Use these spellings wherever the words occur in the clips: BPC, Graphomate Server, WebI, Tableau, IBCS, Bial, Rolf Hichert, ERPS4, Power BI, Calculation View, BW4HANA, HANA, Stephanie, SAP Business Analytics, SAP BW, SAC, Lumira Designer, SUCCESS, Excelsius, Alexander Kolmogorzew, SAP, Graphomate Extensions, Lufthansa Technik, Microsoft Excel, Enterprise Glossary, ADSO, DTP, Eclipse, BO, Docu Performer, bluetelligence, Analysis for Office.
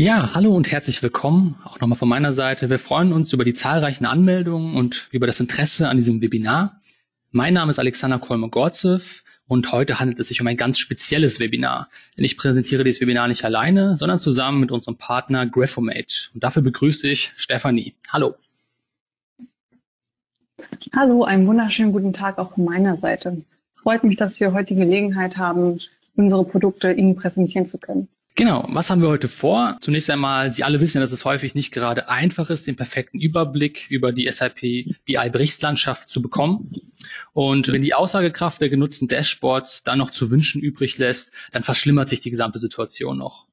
Ja, hallo und herzlich willkommen, auch nochmal von meiner Seite. Wir freuen uns über die zahlreichen Anmeldungen und über das Interesse an diesem Webinar. Mein Name ist Alexander Kolmogorzew und heute handelt es sich um ein ganz spezielles Webinar. Denn ich präsentiere dieses Webinar nicht alleine, sondern zusammen mit unserem Partner Graphomate. Und dafür begrüße ich Stephanie. Hallo. Hallo, einen wunderschönen guten Tag auch von meiner Seite. Es freut mich, dass wir heute die Gelegenheit haben, unsere Produkte Ihnen präsentieren zu können. Genau, was haben wir heute vor? Zunächst einmal, Sie alle wissen ja, dass es häufig nicht gerade einfach ist, den perfekten Überblick über die SAP BI-Berichtslandschaft zu bekommen. Und wenn die Aussagekraft der genutzten Dashboards dann noch zu wünschen übrig lässt, dann verschlimmert sich die gesamte Situation noch.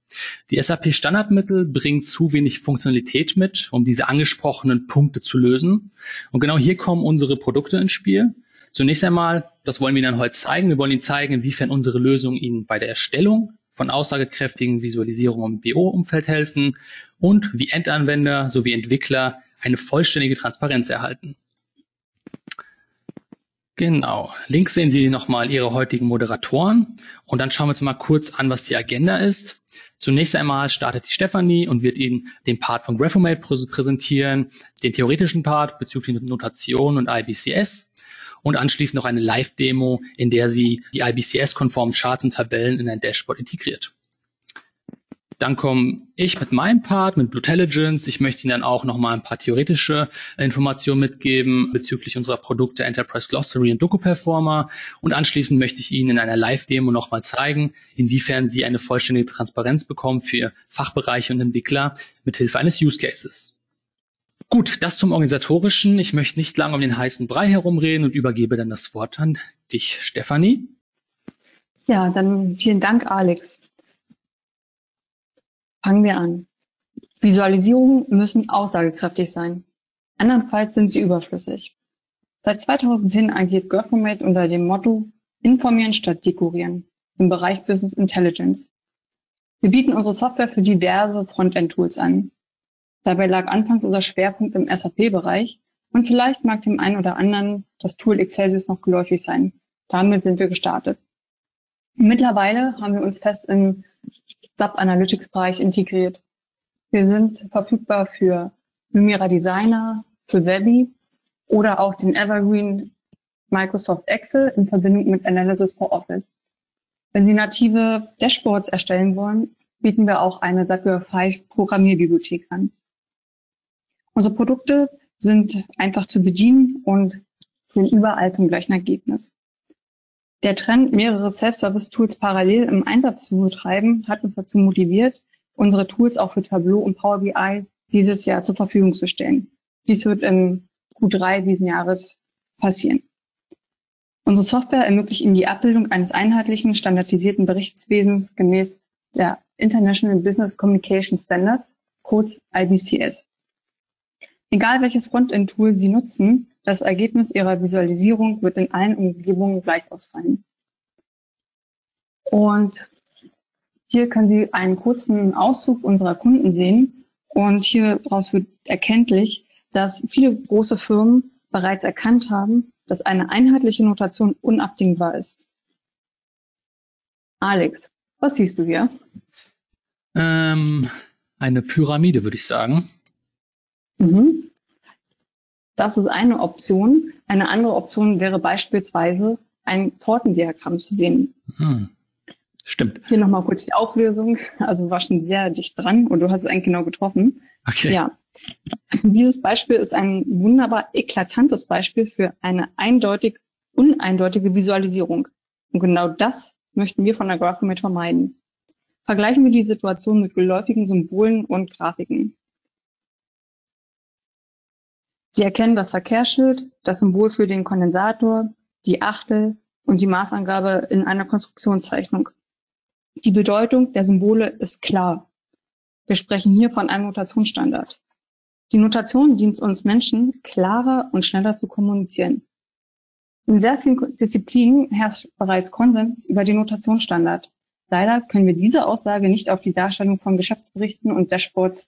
Die SAP-Standardmittel bringen zu wenig Funktionalität mit, um diese angesprochenen Punkte zu lösen. Und genau hier kommen unsere Produkte ins Spiel. Zunächst einmal, das wollen wir Ihnen heute zeigen. Wir wollen Ihnen zeigen, inwiefern unsere Lösungen Ihnen bei der Erstellung von aussagekräftigen Visualisierungen im BO-Umfeld helfen und wie Endanwender sowie Entwickler eine vollständige Transparenz erhalten. Genau, links sehen Sie nochmal Ihre heutigen Moderatoren und dann schauen wir uns mal kurz an, was die Agenda ist. Zunächst einmal startet die Stephanie und wird Ihnen den Part von Graphomate präsentieren, den theoretischen Part bezüglich Notation und IBCS. Und anschließend noch eine Live-Demo, in der sie die IBCS-konformen Charts und Tabellen in ein Dashboard integriert. Dann komme ich mit meinem Part, mit bluetelligence. Ich möchte Ihnen dann auch nochmal ein paar theoretische Informationen mitgeben bezüglich unserer Produkte Enterprise Glossary und Docu Performer. Und anschließend möchte ich Ihnen in einer Live-Demo nochmal zeigen, inwiefern Sie eine vollständige Transparenz bekommen für Fachbereiche und Entwickler mithilfe eines Use Cases. Gut, das zum Organisatorischen. Ich möchte nicht lange um den heißen Brei herumreden und übergebe dann das Wort an dich, Stephanie. Ja, dann vielen Dank, Alex. Fangen wir an. Visualisierungen müssen aussagekräftig sein. Andernfalls sind sie überflüssig. Seit 2010 agiert Graphomate unter dem Motto Informieren statt Dekorieren im Bereich Business Intelligence. Wir bieten unsere Software für diverse Frontend-Tools an. Dabei lag anfangs unser Schwerpunkt im SAP-Bereich und vielleicht mag dem einen oder anderen das Tool Excelsius noch geläufig sein. Damit sind wir gestartet. Mittlerweile haben wir uns fest im SAP Analytics-Bereich integriert. Wir sind verfügbar für Lumira Designer, für WebI oder auch den Evergreen Microsoft Excel in Verbindung mit Analysis for Office. Wenn Sie native Dashboards erstellen wollen, bieten wir auch eine SAP BW Programmierbibliothek an. Unsere Produkte sind einfach zu bedienen und sind überall zum gleichen Ergebnis. Der Trend, mehrere Self-Service-Tools parallel im Einsatz zu betreiben, hat uns dazu motiviert, unsere Tools auch für Tableau und Power BI dieses Jahr zur Verfügung zu stellen. Dies wird im Q3 diesen Jahres passieren. Unsere Software ermöglicht Ihnen die Abbildung eines einheitlichen, standardisierten Berichtswesens gemäß der International Business Communication Standards, kurz IBCS. Egal welches Frontend-Tool Sie nutzen, das Ergebnis Ihrer Visualisierung wird in allen Umgebungen gleich ausfallen. Und hier können Sie einen kurzen Auszug unserer Kunden sehen. Und hieraus wird erkenntlich, dass viele große Firmen bereits erkannt haben, dass eine einheitliche Notation unabdingbar ist. Alex, was siehst du hier? Eine Pyramide, würde ich sagen. Mhm. Das ist eine Option. Eine andere Option wäre beispielsweise ein Tortendiagramm zu sehen. Mhm. Stimmt. Hier nochmal kurz die Auflösung. Also wir waren schon sehr dicht dran und du hast es eigentlich genau getroffen. Okay. Ja. Dieses Beispiel ist ein wunderbar eklatantes Beispiel für eine eindeutig uneindeutige Visualisierung. Und genau das möchten wir von der Graphomate vermeiden. Vergleichen wir die Situation mit geläufigen Symbolen und Grafiken. Sie erkennen das Verkehrsschild, das Symbol für den Kondensator, die Achtel und die Maßangabe in einer Konstruktionszeichnung. Die Bedeutung der Symbole ist klar. Wir sprechen hier von einem Notationsstandard. Die Notation dient uns Menschen, klarer und schneller zu kommunizieren. In sehr vielen Disziplinen herrscht bereits Konsens über den Notationsstandard. Leider können wir diese Aussage nicht auf die Darstellung von Geschäftsberichten und Dashboards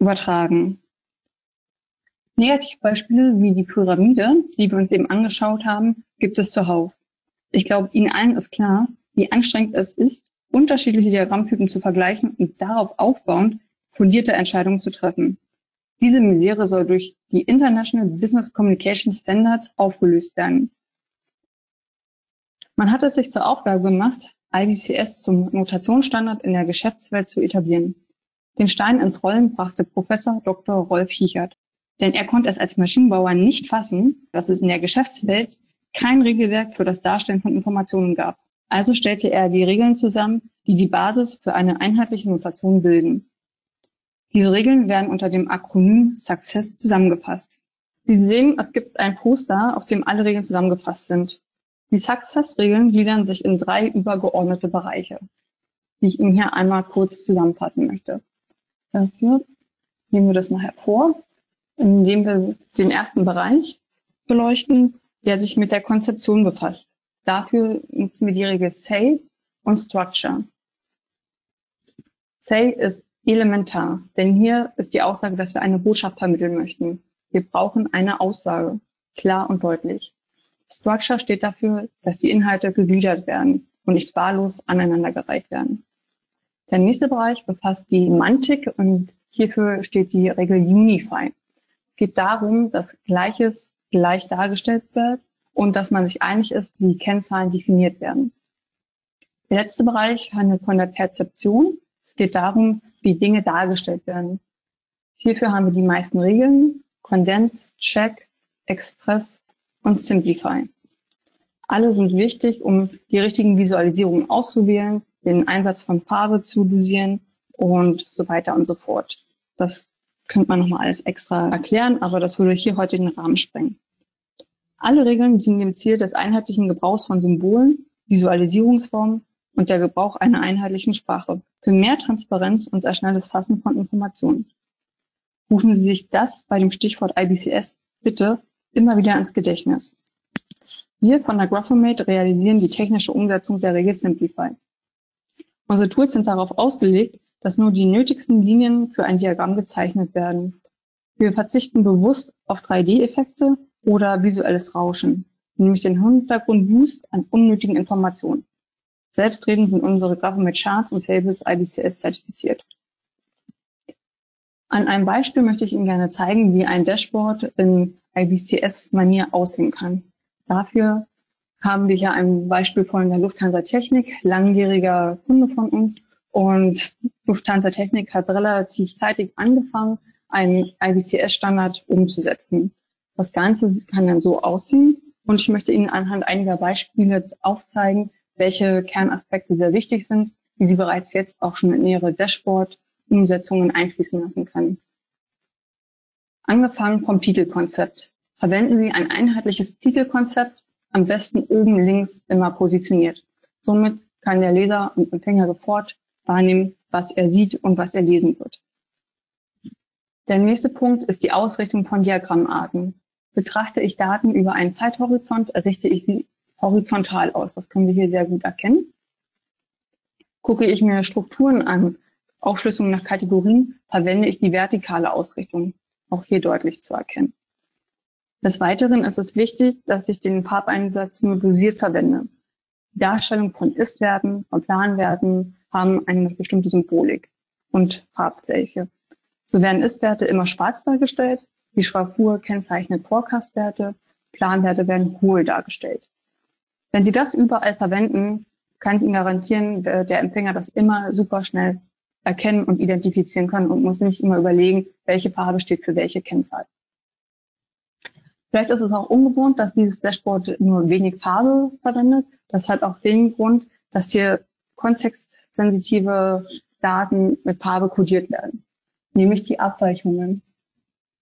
übertragen. Negativbeispiele wie die Pyramide, die wir uns eben angeschaut haben, gibt es zuhauf. Ich glaube, Ihnen allen ist klar, wie anstrengend es ist, unterschiedliche Diagrammtypen zu vergleichen und darauf aufbauend fundierte Entscheidungen zu treffen. Diese Misere soll durch die International Business Communication Standards aufgelöst werden. Man hat es sich zur Aufgabe gemacht, IBCS zum Notationsstandard in der Geschäftswelt zu etablieren. Den Stein ins Rollen brachte Professor Dr. Rolf Hichert, denn er konnte es als Maschinenbauer nicht fassen, dass es in der Geschäftswelt kein Regelwerk für das Darstellen von Informationen gab. Also stellte er die Regeln zusammen, die die Basis für eine einheitliche Notation bilden. Diese Regeln werden unter dem Akronym SUCCESS zusammengefasst. Sie sehen, es gibt ein Poster, auf dem alle Regeln zusammengefasst sind. Die SUCCESS-Regeln gliedern sich in 3 übergeordnete Bereiche, die ich Ihnen hier einmal kurz zusammenfassen möchte. Dafür nehmen wir das mal hervor, indem wir den ersten Bereich beleuchten, der sich mit der Konzeption befasst. Dafür nutzen wir die Regel Say und Structure. Say ist elementar, denn hier ist die Aussage, dass wir eine Botschaft vermitteln möchten. Wir brauchen eine Aussage, klar und deutlich. Structure steht dafür, dass die Inhalte gegliedert werden und nicht wahllos aneinandergereiht werden. Der nächste Bereich befasst die Semantik und hierfür steht die Regel Unify. Es geht darum, dass Gleiches gleich dargestellt wird und dass man sich einig ist, wie Kennzahlen definiert werden. Der letzte Bereich handelt von der Perzeption. Es geht darum, wie Dinge dargestellt werden. Hierfür haben wir die meisten Regeln, Condense, Check, Express und Simplify. Alle sind wichtig, um die richtigen Visualisierungen auszuwählen, den Einsatz von Farbe zu dosieren und so weiter und so fort. Das könnte man nochmal alles extra erklären, aber das würde hier heute den Rahmen sprengen. Alle Regeln dienen dem Ziel des einheitlichen Gebrauchs von Symbolen, Visualisierungsformen und der Gebrauch einer einheitlichen Sprache für mehr Transparenz und ein schnelles Fassen von Informationen. Rufen Sie sich das bei dem Stichwort IBCS bitte immer wieder ins Gedächtnis. Wir von der Graphomate realisieren die technische Umsetzung der Regel Simplify. Unsere Tools sind darauf ausgelegt, dass nur die nötigsten Linien für ein Diagramm gezeichnet werden. Wir verzichten bewusst auf 3D-Effekte oder visuelles Rauschen, nämlich den Hintergrund-Boost an unnötigen Informationen. Selbstredend sind unsere Graphomate Charts und Tables IBCS zertifiziert. An einem Beispiel möchte ich Ihnen gerne zeigen, wie ein Dashboard in IBCS-Manier aussehen kann. Dafür haben wir hier ein Beispiel von der Lufthansa Technik, langjähriger Kunde von uns. Und Lufthansa Technik hat relativ zeitig angefangen, einen IBCS-Standard umzusetzen. Das Ganze kann dann so aussehen. Und ich möchte Ihnen anhand einiger Beispiele aufzeigen, welche Kernaspekte sehr wichtig sind, die Sie bereits jetzt auch schon in Ihre Dashboard-Umsetzungen einfließen lassen können. Angefangen vom Titelkonzept. Verwenden Sie ein einheitliches Titelkonzept, am besten oben links immer positioniert. Somit kann der Leser und Empfänger sofort wahrnehmen, was er sieht und was er lesen wird. Der nächste Punkt ist die Ausrichtung von Diagrammarten. Betrachte ich Daten über einen Zeithorizont, richte ich sie horizontal aus. Das können wir hier sehr gut erkennen. Gucke ich mir Strukturen an, Aufschlüsselung nach Kategorien, verwende ich die vertikale Ausrichtung, auch hier deutlich zu erkennen. Des Weiteren ist es wichtig, dass ich den Farbeinsatz nur dosiert verwende. Die Darstellung von Ist-Werten und Planwerten haben eine bestimmte Symbolik und Farbfläche. So werden Ist-Werte immer schwarz dargestellt, die Schraffur kennzeichnet Forecast-Werte, Planwerte werden hohl dargestellt. Wenn Sie das überall verwenden, kann ich Ihnen garantieren, der Empfänger das immer super schnell erkennen und identifizieren kann und muss nicht immer überlegen, welche Farbe steht für welche Kennzahl. Vielleicht ist es auch ungewohnt, dass dieses Dashboard nur wenig Farbe verwendet. Das hat auch den Grund, dass hier kontextsensitive Daten mit Farbe kodiert werden, nämlich die Abweichungen.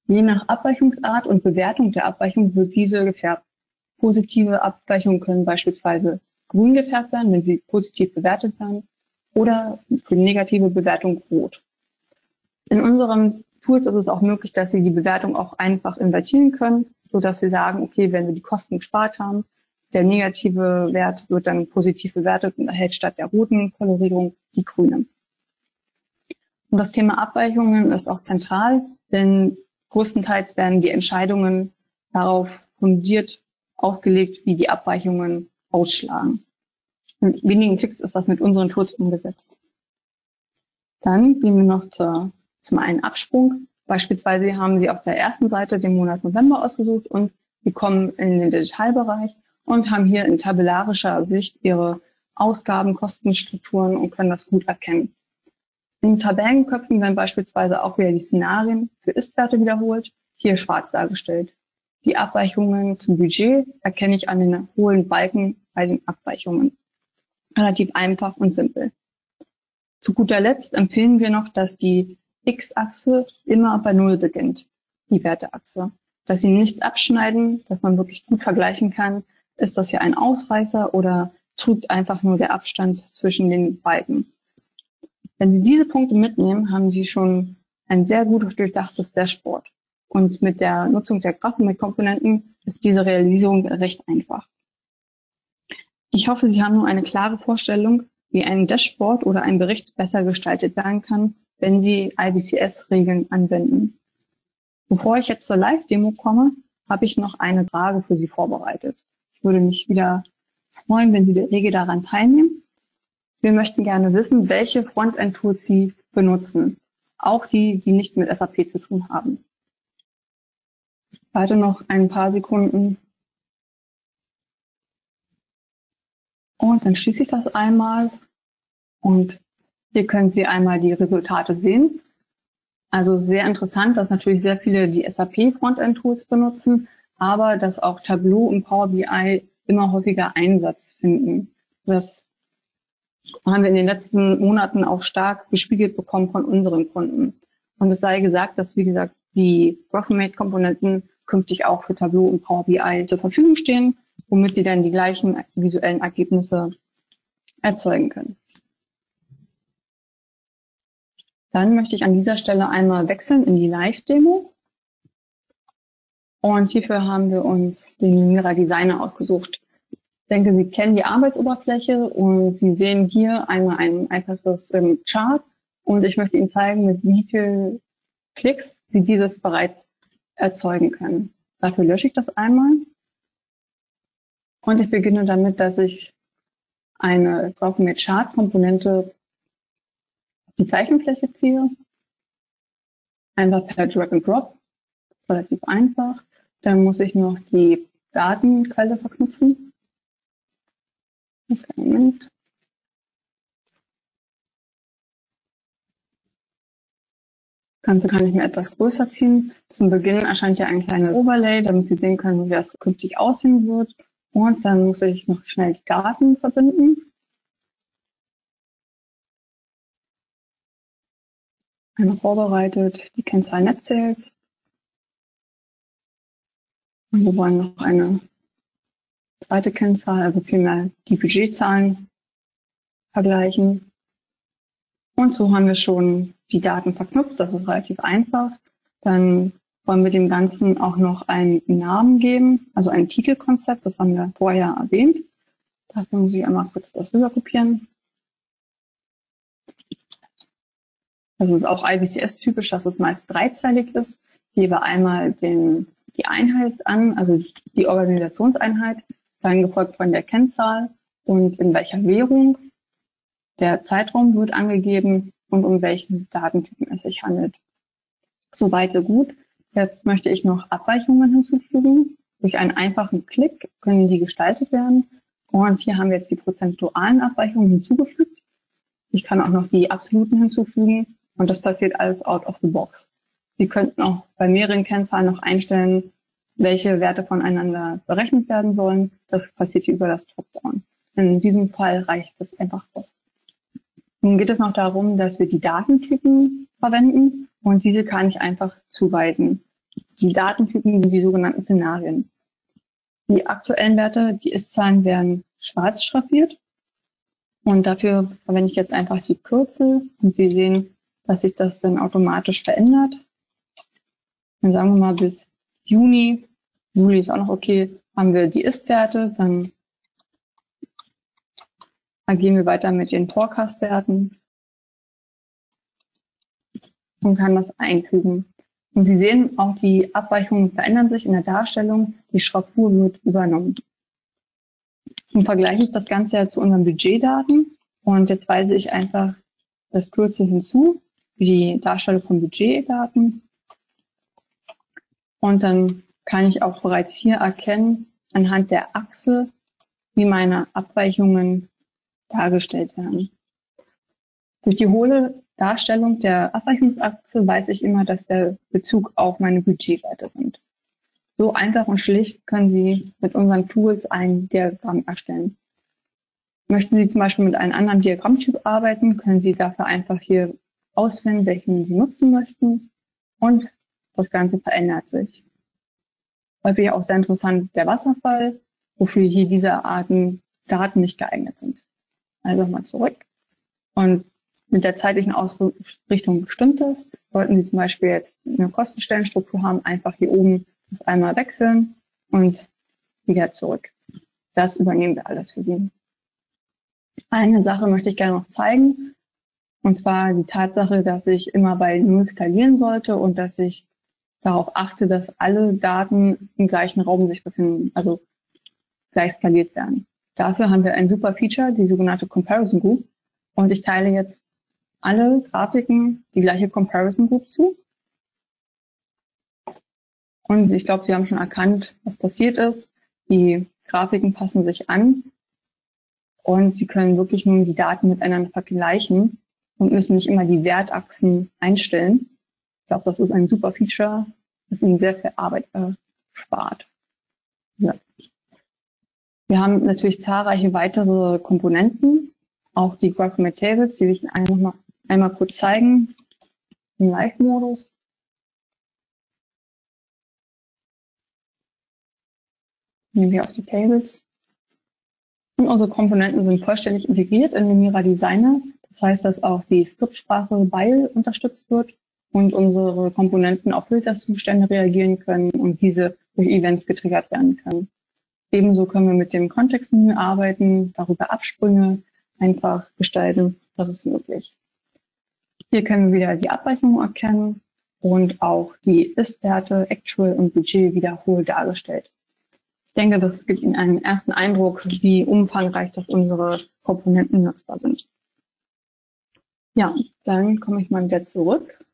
Je nach Abweichungsart und Bewertung der Abweichung wird diese gefärbt. Positive Abweichungen können beispielsweise grün gefärbt werden, wenn sie positiv bewertet werden, oder für negative Bewertung rot. In unseren Tools ist es auch möglich, dass Sie die Bewertung auch einfach invertieren können, sodass Sie sagen, okay, wenn wir die Kosten gespart haben, der negative Wert wird dann positiv bewertet und erhält statt der roten Kolorierung die grüne. Und das Thema Abweichungen ist auch zentral, denn größtenteils werden die Entscheidungen darauf fundiert ausgelegt, wie die Abweichungen ausschlagen. Mit wenigen Klicks ist das mit unseren Tools umgesetzt. Dann gehen wir noch zur zum einen Absprung. Beispielsweise haben sie auf der ersten Seite den Monat November ausgesucht und sie kommen in den Detailbereich und haben hier in tabellarischer Sicht ihre Ausgaben, Kostenstrukturen und können das gut erkennen. In Tabellenköpfen werden beispielsweise auch wieder die Szenarien für Ist-Werte wiederholt, hier schwarz dargestellt. Die Abweichungen zum Budget erkenne ich an den hohen Balken bei den Abweichungen. Relativ einfach und simpel. Zu guter Letzt empfehlen wir noch, dass die X-Achse immer bei 0 beginnt, die Werteachse. Dass sie nichts abschneiden, dass man wirklich gut vergleichen kann, ist das hier ein Ausreißer oder trügt einfach nur der Abstand zwischen den Balken. Wenn Sie diese Punkte mitnehmen, haben Sie schon ein sehr gut durchdachtes Dashboard. Und mit der Nutzung der Graphomate-Komponenten ist diese Realisierung recht einfach. Ich hoffe, Sie haben nun eine klare Vorstellung, wie ein Dashboard oder ein Bericht besser gestaltet werden kann, wenn Sie IBCS-Regeln anwenden. Bevor ich jetzt zur Live-Demo komme, habe ich noch eine Frage für Sie vorbereitet. Ich würde mich wieder freuen, wenn Sie rege daran teilnehmen. Wir möchten gerne wissen, welche Frontend-Tools Sie benutzen, auch die, die nicht mit SAP zu tun haben. Ich warte noch ein paar Sekunden. Und dann schließe ich das einmal und hier können Sie einmal die Resultate sehen. Also sehr interessant, dass natürlich sehr viele die SAP Frontend-Tools benutzen, aber dass auch Tableau und Power BI immer häufiger Einsatz finden. Das haben wir in den letzten Monaten auch stark gespiegelt bekommen von unseren Kunden. Und es sei gesagt, dass, wie gesagt, die Graphomate-Komponenten künftig auch für Tableau und Power BI zur Verfügung stehen, womit Sie dann die gleichen visuellen Ergebnisse erzeugen können. Dann möchte ich an dieser Stelle einmal wechseln in die Live-Demo. Und hierfür haben wir uns den Lumira Designer ausgesucht. Ich denke, Sie kennen die Arbeitsoberfläche und Sie sehen hier einmal ein einfaches Chart. Und ich möchte Ihnen zeigen, mit wie vielen Klicks Sie dieses bereits erzeugen können. Dafür lösche ich das einmal. Und ich beginne damit, dass ich eine Graphomate Chart-Komponente auf die Zeichenfläche ziehe. Einfach per Drag and Drop. Das ist relativ einfach. Dann muss ich noch die Datenquelle verknüpfen. Das ist ein Moment. Das Ganze kann ich mir etwas größer ziehen. Zum Beginn erscheint ja ein kleines Overlay, damit Sie sehen können, wie das künftig aussehen wird. Und dann muss ich noch schnell die Daten verbinden. Einmal vorbereitet die Kennzahl Net Sales. Und wir wollen noch eine zweite Kennzahl, also vielmehr die Budgetzahlen vergleichen. Und so haben wir schon die Daten verknüpft. Das ist relativ einfach. Dann wollen wir dem Ganzen auch noch einen Namen geben, also ein Titelkonzept, das haben wir vorher erwähnt. Dafür muss ich einmal kurz das rüber kopieren. Das ist auch IBCS-typisch, dass es meist dreizeilig ist. Ich gebe einmal die Einheit an, also die Organisationseinheit, dann gefolgt von der Kennzahl und in welcher Währung. Der Zeitraum wird angegeben und um welchen Datentypen es sich handelt. Soweit so gut. Jetzt möchte ich noch Abweichungen hinzufügen. Durch einen einfachen Klick können die gestaltet werden. Und hier haben wir jetzt die prozentualen Abweichungen hinzugefügt. Ich kann auch noch die absoluten hinzufügen. Und das passiert alles out of the box. Sie könnten auch bei mehreren Kennzahlen noch einstellen, welche Werte voneinander berechnet werden sollen. Das passiert hier über das Dropdown. In diesem Fall reicht es einfach aus. Nun geht es noch darum, dass wir die Datentypen verwenden. Und diese kann ich einfach zuweisen. Die Datentypen sind die sogenannten Szenarien. Die aktuellen Werte, die Ist-Zahlen, werden schwarz schraffiert. Und dafür verwende ich jetzt einfach die Kürzel. Und Sie sehen, dass sich das dann automatisch verändert. Dann sagen wir mal bis Juni. Juli ist auch noch okay. Haben wir die Ist-Werte. Dann gehen wir weiter mit den Forecast-Werten und kann das einfügen. Und Sie sehen auch, die Abweichungen verändern sich in der Darstellung, die Schraffur wird übernommen. Nun vergleiche ich das Ganze ja zu unseren Budgetdaten und jetzt weise ich einfach das Kürzel hinzu, für die Darstellung von Budgetdaten. Und dann kann ich auch bereits hier erkennen, anhand der Achse, wie meine Abweichungen dargestellt werden. Durch die hohle Darstellung der Abweichungsachse weiß ich immer, dass der Bezug auf meine Budgetwerte sind. So einfach und schlicht können Sie mit unseren Tools ein Diagramm erstellen. Möchten Sie zum Beispiel mit einem anderen Diagrammtyp arbeiten, können Sie dafür einfach hier auswählen, welchen Sie nutzen möchten, und das Ganze verändert sich. Häufig auch sehr interessant der Wasserfall, wofür hier diese Arten Daten nicht geeignet sind. Also nochmal zurück. Und mit der zeitlichen Ausrichtung bestimmt ist. Sollten Sie zum Beispiel jetzt eine Kostenstellenstruktur haben, einfach hier oben das einmal wechseln und wieder zurück. Das übernehmen wir alles für Sie. Eine Sache möchte ich gerne noch zeigen, und zwar die Tatsache, dass ich immer bei 0 skalieren sollte und dass ich darauf achte, dass alle Daten im gleichen Raum sich befinden, also gleich skaliert werden. Dafür haben wir ein super Feature, die sogenannte Comparison Group, und ich teile jetzt alle Grafiken die gleiche Comparison Group zu. Und ich glaube, Sie haben schon erkannt, was passiert ist. Die Grafiken passen sich an. Und Sie können wirklich nun die Daten miteinander vergleichen und müssen nicht immer die Wertachsen einstellen. Ich glaube, das ist ein super Feature, das Ihnen sehr viel Arbeit spart. Ja. Wir haben natürlich zahlreiche weitere Komponenten, auch die Graphomate Tables, die will ich einmal kurz zeigen im Live-Modus. Nehmen wir auf die Tables. Und unsere Komponenten sind vollständig integriert in Lumira Designer. Das heißt, dass auch die Skriptsprache Bial unterstützt wird und unsere Komponenten auf Filterzustände reagieren können und diese durch Events getriggert werden können. Ebenso können wir mit dem Kontextmenü arbeiten, darüber Absprünge einfach gestalten. Das ist möglich. Hier können wir wieder die Abweichungen erkennen und auch die Ist-Werte, Actual und Budget wiederholt dargestellt. Ich denke, das gibt Ihnen einen ersten Eindruck, wie umfangreich doch unsere Komponenten nutzbar sind. Ja, dann komme ich mal wieder zurück.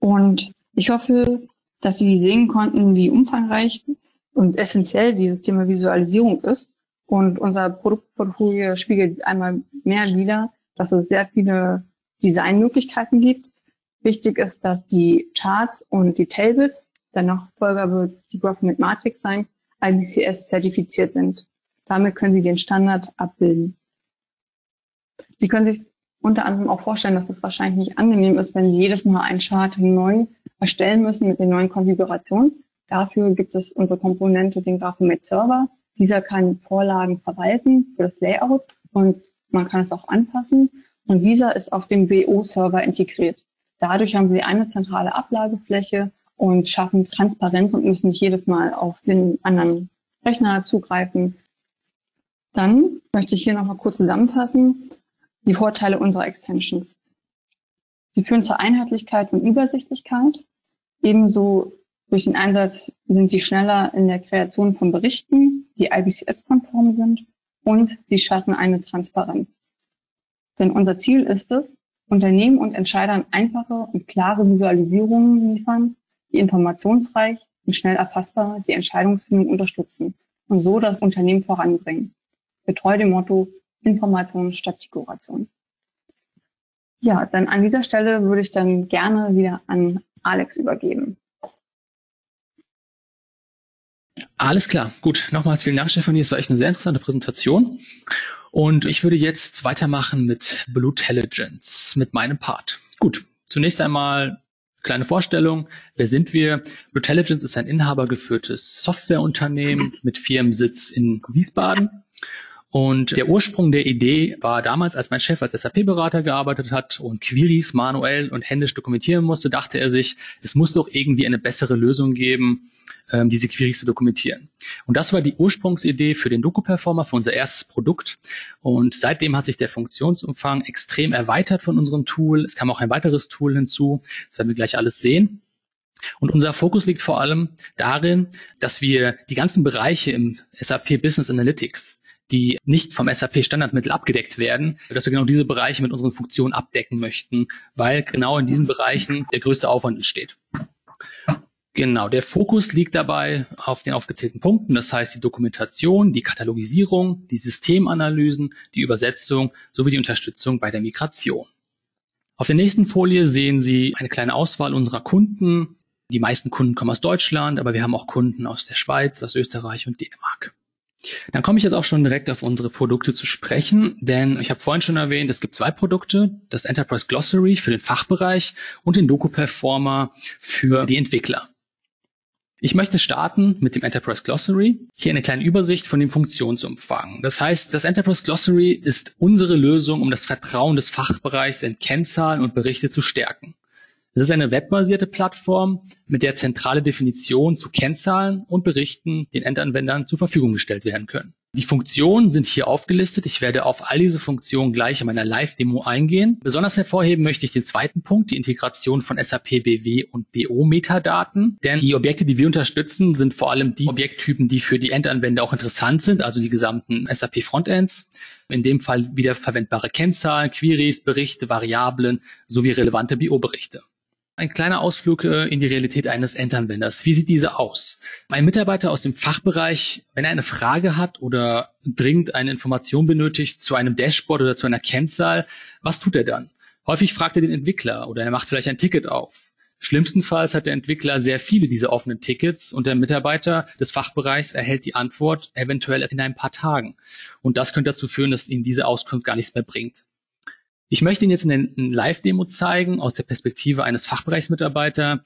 Und ich hoffe, dass Sie sehen konnten, wie umfangreich und essentiell dieses Thema Visualisierung ist. Und unser Produktportfolio spiegelt einmal mehr wider, dass es sehr viele Designmöglichkeiten gibt. Wichtig ist, dass die Charts und die Tables, der Nachfolger wird die Graphomate Matrix sein, IBCS zertifiziert sind. Damit können Sie den Standard abbilden. Sie können sich unter anderem auch vorstellen, dass es wahrscheinlich nicht angenehm ist, wenn Sie jedes Mal einen Chart neu erstellen müssen mit den neuen Konfigurationen. Dafür gibt es unsere Komponente, den Graphomate Server. Dieser kann Vorlagen verwalten für das Layout und man kann es auch anpassen. Und dieser ist auf dem BO-Server integriert. Dadurch haben Sie eine zentrale Ablagefläche und schaffen Transparenz und müssen nicht jedes Mal auf den anderen Rechner zugreifen. Dann möchte ich hier nochmal kurz zusammenfassen, die Vorteile unserer Extensions. Sie führen zur Einheitlichkeit und Übersichtlichkeit. Ebenso durch den Einsatz sind sie schneller in der Kreation von Berichten, die IBCS-konform sind, und sie schaffen eine Transparenz. Denn unser Ziel ist es, Unternehmen und Entscheidern einfache und klare Visualisierungen liefern, die informationsreich und schnell erfassbar die Entscheidungsfindung unterstützen und so das Unternehmen voranbringen. Getreu dem Motto Information statt Dekoration. Ja, dann an dieser Stelle würde ich dann gerne wieder an Alex übergeben. Alles klar, gut. Nochmals vielen Dank, Stephanie. Es war echt eine sehr interessante Präsentation. Und ich würde jetzt weitermachen mit bluetelligence, mit meinem Part. Gut, zunächst einmal kleine Vorstellung, wer sind wir? bluetelligence ist ein inhabergeführtes Softwareunternehmen mit Firmensitz in Wiesbaden. Und der Ursprung der Idee war damals, als mein Chef als SAP-Berater gearbeitet hat und Queries manuell und händisch dokumentieren musste, dachte er sich, es muss doch irgendwie eine bessere Lösung geben, diese Queries zu dokumentieren. Und das war die Ursprungsidee für den Docu Performer, für unser erstes Produkt. Und seitdem hat sich der Funktionsumfang extrem erweitert von unserem Tool. Es kam auch ein weiteres Tool hinzu, das werden wir gleich alles sehen. Und unser Fokus liegt vor allem darin, dass wir die ganzen Bereiche im SAP Business Analytics, die nicht vom SAP-Standardmittel abgedeckt werden, dass wir genau diese Bereiche mit unseren Funktionen abdecken möchten, weil genau in diesen Bereichen der größte Aufwand entsteht. Genau, der Fokus liegt dabei auf den aufgezählten Punkten, das heißt die Dokumentation, die Katalogisierung, die Systemanalysen, die Übersetzung sowie die Unterstützung bei der Migration. Auf der nächsten Folie sehen Sie eine kleine Auswahl unserer Kunden. Die meisten Kunden kommen aus Deutschland, aber wir haben auch Kunden aus der Schweiz, aus Österreich und Dänemark. Dann komme ich jetzt auch schon direkt auf unsere Produkte zu sprechen, denn ich habe vorhin schon erwähnt, es gibt zwei Produkte, das Enterprise Glossary für den Fachbereich und den Docu Performer für die Entwickler. Ich möchte starten mit dem Enterprise Glossary. Hier eine kleine Übersicht von dem Funktionsumfang. Das heißt, das Enterprise Glossary ist unsere Lösung, um das Vertrauen des Fachbereichs in Kennzahlen und Berichte zu stärken. Es ist eine webbasierte Plattform, mit der zentrale Definitionen zu Kennzahlen und Berichten den Endanwendern zur Verfügung gestellt werden können. Die Funktionen sind hier aufgelistet. Ich werde auf all diese Funktionen gleich in meiner Live-Demo eingehen. Besonders hervorheben möchte ich den zweiten Punkt, die Integration von SAP BW und BO-Metadaten. Denn die Objekte, die wir unterstützen, sind vor allem die Objekttypen, die für die Endanwender auch interessant sind, also die gesamten SAP-Frontends. In dem Fall wieder verwendbare Kennzahlen, Queries, Berichte, Variablen sowie relevante BO-Berichte. Ein kleiner Ausflug in die Realität eines Endanwenders. Wie sieht diese aus? Ein Mitarbeiter aus dem Fachbereich, wenn er eine Frage hat oder dringend eine Information benötigt zu einem Dashboard oder zu einer Kennzahl, was tut er dann? Häufig fragt er den Entwickler oder er macht vielleicht ein Ticket auf. Schlimmstenfalls hat der Entwickler sehr viele dieser offenen Tickets und der Mitarbeiter des Fachbereichs erhält die Antwort eventuell erst in ein paar Tagen. Und das könnte dazu führen, dass ihm diese Auskunft gar nichts mehr bringt. Ich möchte Ihnen jetzt in der Live-Demo zeigen, aus der Perspektive eines Fachbereichsmitarbeiters,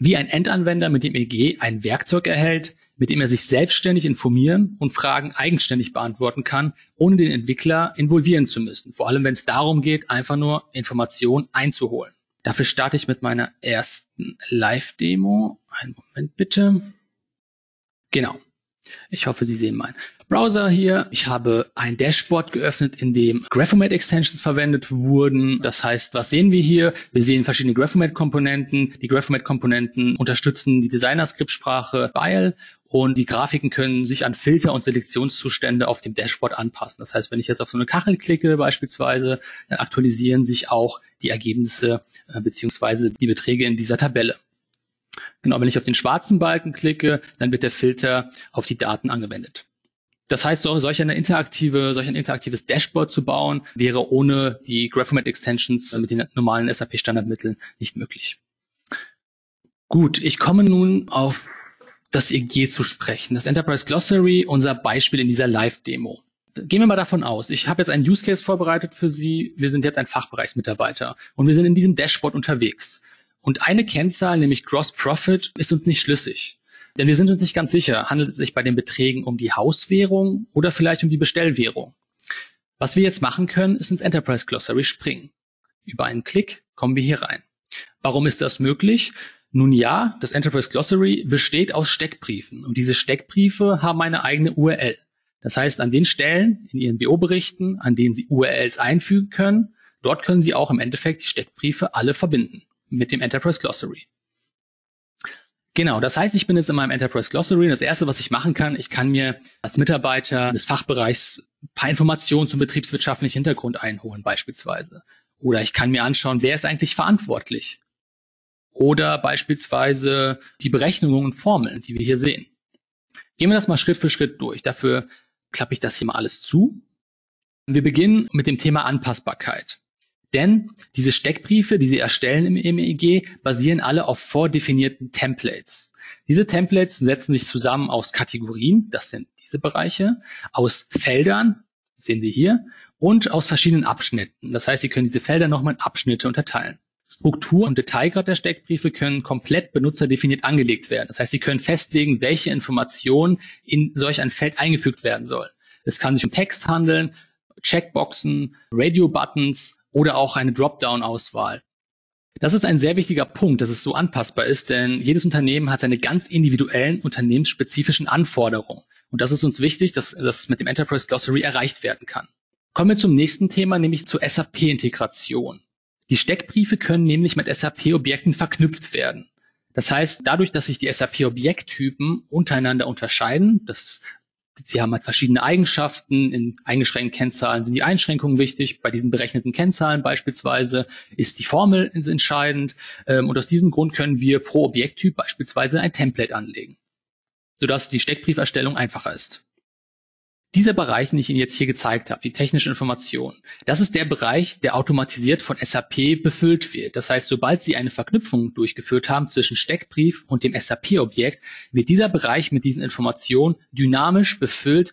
wie ein Endanwender mit dem EG ein Werkzeug erhält, mit dem er sich selbstständig informieren und Fragen eigenständig beantworten kann, ohne den Entwickler involvieren zu müssen. Vor allem, wenn es darum geht, einfach nur Informationen einzuholen. Dafür starte ich mit meiner ersten Live-Demo. Einen Moment bitte. Genau. Ich hoffe, Sie sehen meinen Browser hier. Ich habe ein Dashboard geöffnet, in dem Graphomate Extensions verwendet wurden. Das heißt, was sehen wir hier? Wir sehen verschiedene Graphomate-Komponenten. Die Graphomate-Komponenten unterstützen die Designer-Skriptsprache Bial und die Grafiken können sich an Filter und Selektionszustände auf dem Dashboard anpassen. Das heißt, wenn ich jetzt auf so eine Kachel klicke beispielsweise, dann aktualisieren sich auch die Ergebnisse bzw. die Beträge in dieser Tabelle. Genau, wenn ich auf den schwarzen Balken klicke, dann wird der Filter auf die Daten angewendet. Das heißt, solch ein interaktives Dashboard zu bauen, wäre ohne die Graphomate Extensions mit den normalen SAP-Standardmitteln nicht möglich. Gut, ich komme nun auf das EG zu sprechen, das Enterprise Glossary, unser Beispiel in dieser Live-Demo. Gehen wir mal davon aus, ich habe jetzt einen Use Case vorbereitet für Sie, wir sind jetzt ein Fachbereichsmitarbeiter und wir sind in diesem Dashboard unterwegs. Und eine Kennzahl, nämlich Gross Profit, ist uns nicht schlüssig. Denn wir sind uns nicht ganz sicher, handelt es sich bei den Beträgen um die Hauswährung oder vielleicht um die Bestellwährung. Was wir jetzt machen können, ist ins Enterprise Glossary springen. Über einen Klick kommen wir hier rein. Warum ist das möglich? Nun ja, das Enterprise Glossary besteht aus Steckbriefen. Und diese Steckbriefe haben eine eigene URL. Das heißt, an den Stellen in Ihren BO-Berichten, an denen Sie URLs einfügen können, dort können Sie auch im Endeffekt die Steckbriefe alle verbinden mit dem Enterprise Glossary. Genau, das heißt, ich bin jetzt in meinem Enterprise Glossary. Das Erste, was ich machen kann, ich kann mir als Mitarbeiter des Fachbereichs ein paar Informationen zum betriebswirtschaftlichen Hintergrund einholen beispielsweise. Oder ich kann mir anschauen, wer ist eigentlich verantwortlich. Oder beispielsweise die Berechnungen und Formeln, die wir hier sehen. Gehen wir das mal Schritt für Schritt durch. Dafür klappe ich das hier mal alles zu. Wir beginnen mit dem Thema Anpassbarkeit. Denn diese Steckbriefe, die Sie erstellen im EG, basieren alle auf vordefinierten Templates. Diese Templates setzen sich zusammen aus Kategorien, das sind diese Bereiche, aus Feldern, sehen Sie hier, und aus verschiedenen Abschnitten. Das heißt, Sie können diese Felder nochmal in Abschnitte unterteilen. Struktur und Detailgrad der Steckbriefe können komplett benutzerdefiniert angelegt werden. Das heißt, Sie können festlegen, welche Informationen in solch ein Feld eingefügt werden sollen. Es kann sich um Text handeln, Checkboxen, Radio-Buttons oder auch eine Dropdown-Auswahl. Das ist ein sehr wichtiger Punkt, dass es so anpassbar ist, denn jedes Unternehmen hat seine ganz individuellen, unternehmensspezifischen Anforderungen. Und das ist uns wichtig, dass das mit dem Enterprise Glossary erreicht werden kann. Kommen wir zum nächsten Thema, nämlich zur SAP-Integration. Die Steckbriefe können nämlich mit SAP-Objekten verknüpft werden. Das heißt, dadurch, dass sich die SAP-Objekttypen untereinander unterscheiden, das Sie haben halt verschiedene Eigenschaften. In eingeschränkten Kennzahlen sind die Einschränkungen wichtig. Bei diesen berechneten Kennzahlen beispielsweise ist die Formel entscheidend. Und aus diesem Grund können wir pro Objekttyp beispielsweise ein Template anlegen, sodass die Steckbrieferstellung einfacher ist. Dieser Bereich, den ich Ihnen jetzt hier gezeigt habe, die technische Information, das ist der Bereich, der automatisiert von SAP befüllt wird. Das heißt, sobald Sie eine Verknüpfung durchgeführt haben zwischen Steckbrief und dem SAP-Objekt, wird dieser Bereich mit diesen Informationen dynamisch befüllt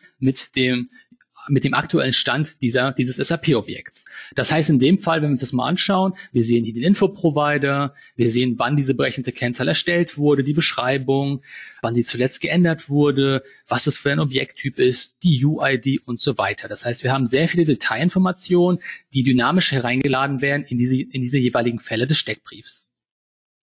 mit dem aktuellen Stand dieses SAP-Objekts. Das heißt, in dem Fall, wenn wir uns das mal anschauen, wir sehen hier den Info-Provider, wir sehen, wann diese berechnete Kennzahl erstellt wurde, die Beschreibung, wann sie zuletzt geändert wurde, was es für ein Objekttyp ist, die UID und so weiter. Das heißt, wir haben sehr viele Detailinformationen, die dynamisch hereingeladen werden in diese jeweiligen Fälle des Steckbriefs.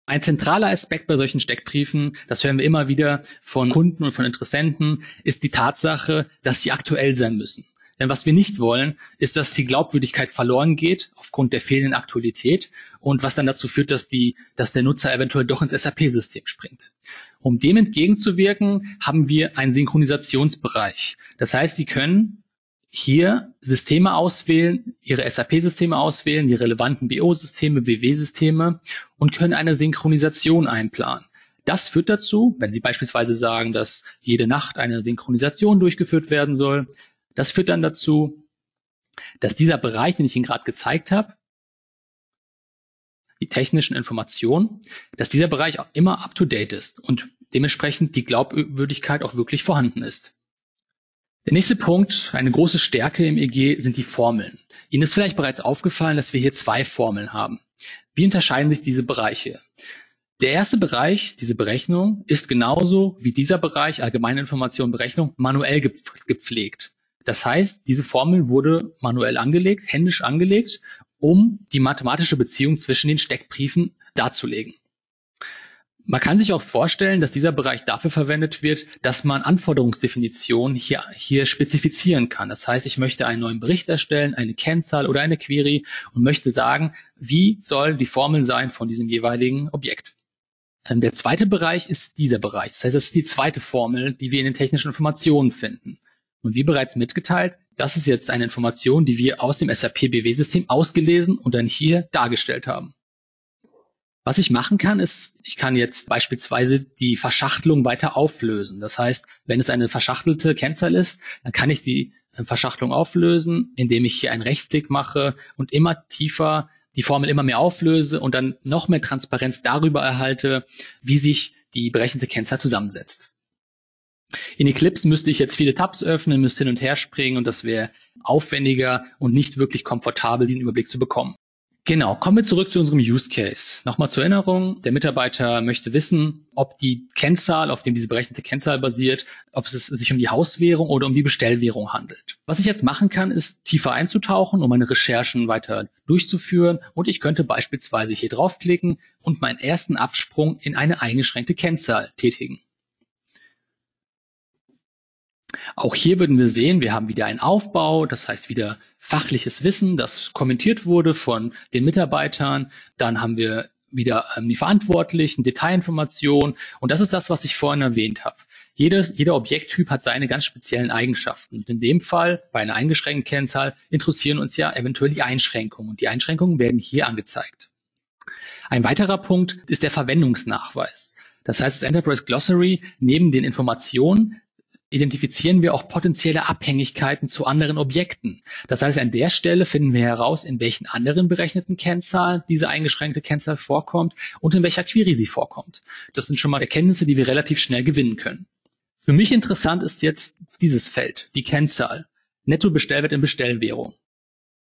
Ein zentraler Aspekt bei solchen Steckbriefen, das hören wir immer wieder von Kunden und von Interessenten, ist die Tatsache, dass sie aktuell sein müssen. Denn was wir nicht wollen, ist, dass die Glaubwürdigkeit verloren geht aufgrund der fehlenden Aktualität und was dann dazu führt, dass der Nutzer eventuell doch ins SAP-System springt. Um dem entgegenzuwirken, haben wir einen Synchronisationsbereich. Das heißt, Sie können hier Systeme auswählen, Ihre SAP-Systeme auswählen, die relevanten BO-Systeme, BW-Systeme und können eine Synchronisation einplanen. Das führt dazu, wenn Sie beispielsweise sagen, dass jede Nacht eine Synchronisation durchgeführt werden soll, das führt dann dazu, dass dieser Bereich, den ich Ihnen gerade gezeigt habe, die technischen Informationen, dass dieser Bereich auch immer up-to-date ist und dementsprechend die Glaubwürdigkeit auch wirklich vorhanden ist. Der nächste Punkt, eine große Stärke im EG, sind die Formeln. Ihnen ist vielleicht bereits aufgefallen, dass wir hier zwei Formeln haben. Wie unterscheiden sich diese Bereiche? Der erste Bereich, diese Berechnung, ist genauso wie dieser Bereich, allgemeine Information, Berechnung, manuell gepflegt. Das heißt, diese Formel wurde manuell angelegt, händisch angelegt, um die mathematische Beziehung zwischen den Steckbriefen darzulegen. Man kann sich auch vorstellen, dass dieser Bereich dafür verwendet wird, dass man Anforderungsdefinitionen hier spezifizieren kann. Das heißt, ich möchte einen neuen Bericht erstellen, eine Kennzahl oder eine Query und möchte sagen, wie soll die Formel sein von diesem jeweiligen Objekt. Der zweite Bereich ist dieser Bereich. Das heißt, das ist die zweite Formel, die wir in den technischen Informationen finden. Und wie bereits mitgeteilt, das ist jetzt eine Information, die wir aus dem SAP-BW-System ausgelesen und dann hier dargestellt haben. Was ich machen kann, ist, ich kann jetzt beispielsweise die Verschachtelung weiter auflösen. Das heißt, wenn es eine verschachtelte Kennzahl ist, dann kann ich die Verschachtelung auflösen, indem ich hier einen Rechtsklick mache und immer tiefer die Formel immer mehr auflöse und dann noch mehr Transparenz darüber erhalte, wie sich die berechnete Kennzahl zusammensetzt. In Eclipse müsste ich jetzt viele Tabs öffnen, müsste hin und her springen und das wäre aufwendiger und nicht wirklich komfortabel, diesen Überblick zu bekommen. Genau, kommen wir zurück zu unserem Use Case. Nochmal zur Erinnerung, der Mitarbeiter möchte wissen, ob die Kennzahl, auf dem diese berechnete Kennzahl basiert, ob es sich um die Hauswährung oder um die Bestellwährung handelt. Was ich jetzt machen kann, ist tiefer einzutauchen, um meine Recherchen weiter durchzuführen und ich könnte beispielsweise hier draufklicken und meinen ersten Absprung in eine eingeschränkte Kennzahl tätigen. Auch hier würden wir sehen, wir haben wieder einen Aufbau, das heißt wieder fachliches Wissen, das kommentiert wurde von den Mitarbeitern. Dann haben wir wieder die Verantwortlichen, Detailinformationen und das ist das, was ich vorhin erwähnt habe. Jeder Objekttyp hat seine ganz speziellen Eigenschaften. Und in dem Fall, bei einer eingeschränkten Kennzahl, interessieren uns ja eventuell die Einschränkungen und die Einschränkungen werden hier angezeigt. Ein weiterer Punkt ist der Verwendungsnachweis. Das heißt, das Enterprise Glossary neben den Informationen identifizieren wir auch potenzielle Abhängigkeiten zu anderen Objekten. Das heißt, an der Stelle finden wir heraus, in welchen anderen berechneten Kennzahlen diese eingeschränkte Kennzahl vorkommt und in welcher Query sie vorkommt. Das sind schon mal Erkenntnisse, die wir relativ schnell gewinnen können. Für mich interessant ist jetzt dieses Feld, die Kennzahl. Nettobestellwert in Bestellwährung.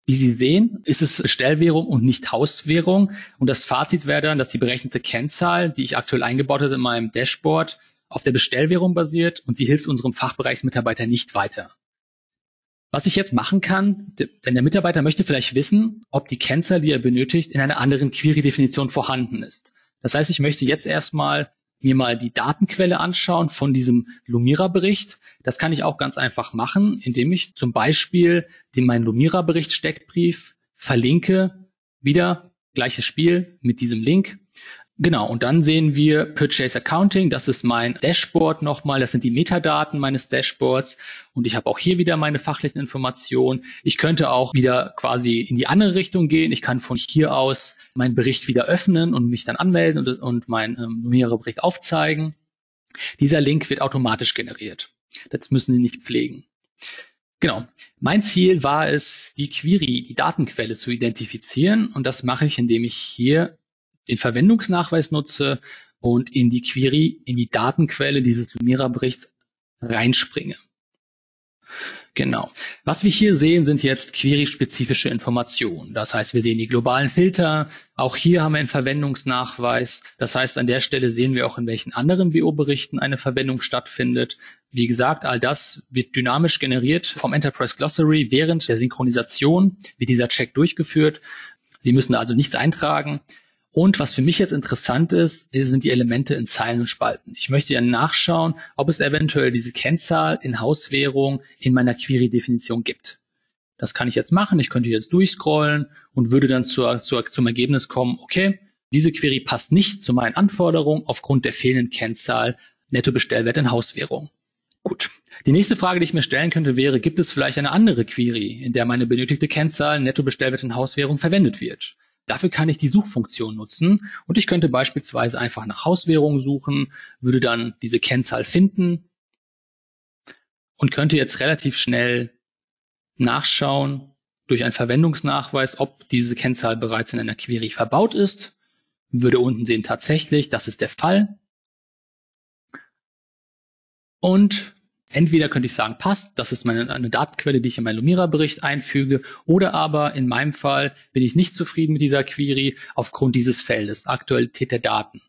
Wie Sie sehen, ist es Bestellwährung und nicht Hauswährung. Und das Fazit wäre dann, dass die berechnete Kennzahl, die ich aktuell eingebaut habe in meinem Dashboard, auf der Bestellwährung basiert und sie hilft unserem Fachbereichsmitarbeiter nicht weiter. Was ich jetzt machen kann, denn der Mitarbeiter möchte vielleicht wissen, ob die Kennzahl, die er benötigt, in einer anderen Query-Definition vorhanden ist. Das heißt, ich möchte jetzt erstmal mir mal die Datenquelle anschauen von diesem Lumira-Bericht. Das kann ich auch ganz einfach machen, indem ich zum Beispiel meinen Lumira-Bericht-Steckbrief verlinke. Wieder gleiches Spiel mit diesem Link. Genau, und dann sehen wir Purchase Accounting, das ist mein Dashboard nochmal, das sind die Metadaten meines Dashboards und ich habe auch hier wieder meine fachlichen Informationen. Ich könnte auch wieder quasi in die andere Richtung gehen, ich kann von hier aus meinen Bericht wieder öffnen und mich dann anmelden und meinen Lumira Bericht aufzeigen. Dieser Link wird automatisch generiert, das müssen Sie nicht pflegen. Genau, mein Ziel war es, die Query, die Datenquelle zu identifizieren und das mache ich, indem ich hier den Verwendungsnachweis nutze und in die Query, in die Datenquelle dieses Lumira-Berichts reinspringe. Genau. Was wir hier sehen, sind jetzt query-spezifische Informationen. Das heißt, wir sehen die globalen Filter. Auch hier haben wir einen Verwendungsnachweis. Das heißt, an der Stelle sehen wir auch, in welchen anderen BO-Berichten eine Verwendung stattfindet. Wie gesagt, all das wird dynamisch generiert vom Enterprise Glossary. Während der Synchronisation wird dieser Check durchgeführt. Sie müssen also nichts eintragen. Und was für mich jetzt interessant ist, sind die Elemente in Zeilen und Spalten. Ich möchte ja nachschauen, ob es eventuell diese Kennzahl in Hauswährung in meiner Query-Definition gibt. Das kann ich jetzt machen. Ich könnte jetzt durchscrollen und würde dann zum Ergebnis kommen, okay, diese Query passt nicht zu meinen Anforderungen aufgrund der fehlenden Kennzahl Nettobestellwert in Hauswährung. Gut. Die nächste Frage, die ich mir stellen könnte, wäre, gibt es vielleicht eine andere Query, in der meine benötigte Kennzahl Nettobestellwert in Hauswährung verwendet wird? Dafür kann ich die Suchfunktion nutzen und ich könnte beispielsweise einfach nach Hauswährung suchen, würde dann diese Kennzahl finden und könnte jetzt relativ schnell nachschauen durch einen Verwendungsnachweis, ob diese Kennzahl bereits in einer Query verbaut ist. Würde unten sehen, tatsächlich, das ist der Fall. Und entweder könnte ich sagen, passt, das ist eine Datenquelle, die ich in meinen Lumira-Bericht einfüge, oder aber in meinem Fall bin ich nicht zufrieden mit dieser Query aufgrund dieses Feldes, Aktualität der Daten.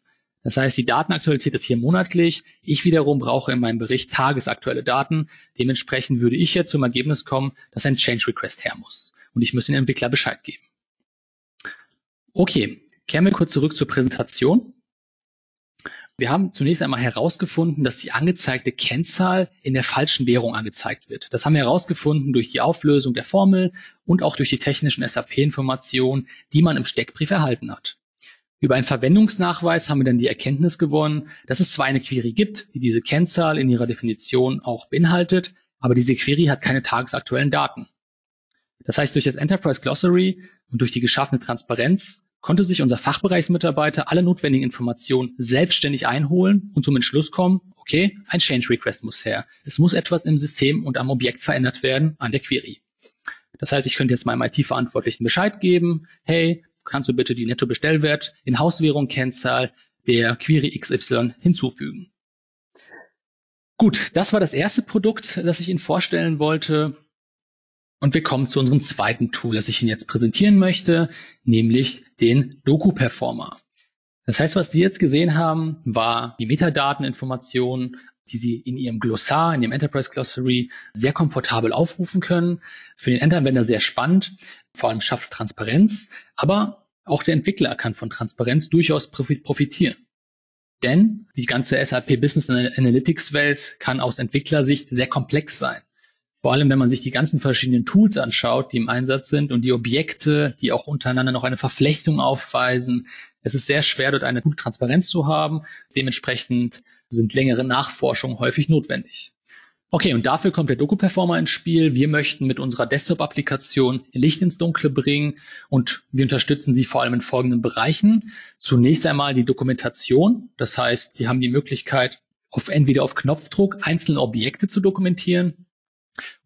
Das heißt, die Datenaktualität ist hier monatlich. Ich wiederum brauche in meinem Bericht tagesaktuelle Daten. Dementsprechend würde ich jetzt zum Ergebnis kommen, dass ein Change-Request her muss. Und ich muss den Entwickler Bescheid geben. Okay, kehren wir kurz zurück zur Präsentation. Wir haben zunächst einmal herausgefunden, dass die angezeigte Kennzahl in der falschen Währung angezeigt wird. Das haben wir herausgefunden durch die Auflösung der Formel und auch durch die technischen SAP-Informationen, die man im Steckbrief erhalten hat. Über einen Verwendungsnachweis haben wir dann die Erkenntnis gewonnen, dass es zwar eine Query gibt, die diese Kennzahl in ihrer Definition auch beinhaltet, aber diese Query hat keine tagesaktuellen Daten. Das heißt, durch das Enterprise Glossary und durch die geschaffene Transparenz konnte sich unser Fachbereichsmitarbeiter alle notwendigen Informationen selbstständig einholen und zum Entschluss kommen, okay, ein Change Request muss her. Es muss etwas im System und am Objekt verändert werden, an der Query. Das heißt, ich könnte jetzt meinem IT-Verantwortlichen Bescheid geben, hey, kannst du bitte die Nettobestellwert in Hauswährung Kennzahl der Query XY hinzufügen. Gut, das war das erste Produkt, das ich Ihnen vorstellen wollte. Und wir kommen zu unserem zweiten Tool, das ich Ihnen jetzt präsentieren möchte, nämlich den Docu Performer. Das heißt, was Sie jetzt gesehen haben, war die Metadateninformationen, die Sie in Ihrem Glossar, in Ihrem Enterprise Glossary sehr komfortabel aufrufen können. Für den Endanwender sehr spannend, vor allem schafft es Transparenz, aber auch der Entwickler kann von Transparenz durchaus profitieren. Denn die ganze SAP Business Analytics Welt kann aus Entwicklersicht sehr komplex sein. Vor allem, wenn man sich die ganzen verschiedenen Tools anschaut, die im Einsatz sind und die Objekte, die auch untereinander noch eine Verflechtung aufweisen. Es ist sehr schwer, dort eine gute Transparenz zu haben. Dementsprechend sind längere Nachforschungen häufig notwendig. Okay, und dafür kommt der Docu Performer ins Spiel. Wir möchten mit unserer Desktop-Applikation Licht ins Dunkle bringen und wir unterstützen Sie vor allem in folgenden Bereichen. Zunächst einmal die Dokumentation. Das heißt, Sie haben die Möglichkeit, entweder auf Knopfdruck einzelne Objekte zu dokumentieren